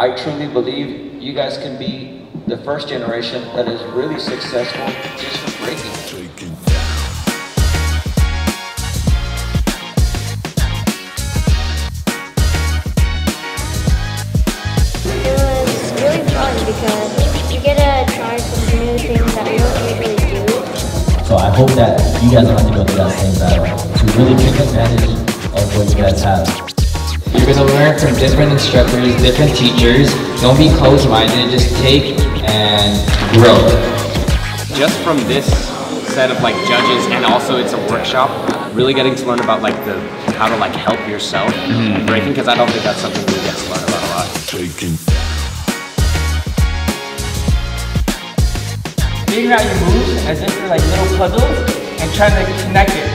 I truly believe you guys can be the first generation that is really successful just for breaking. It was really fun because you get to try some new things that we don't really do. So I hope that you guys don't have to go through that same battle, to really take advantage of what you guys have. You're going to learn from different instructors, different teachers. Don't be closed-minded, just take and grow. Just from this set of like judges, and also it's a workshop, really getting to learn about like how to like help yourself in breaking, because I don't think that's something we get to learn about a lot. Figuring out your moves as if they're like little puzzles and trying to connect it.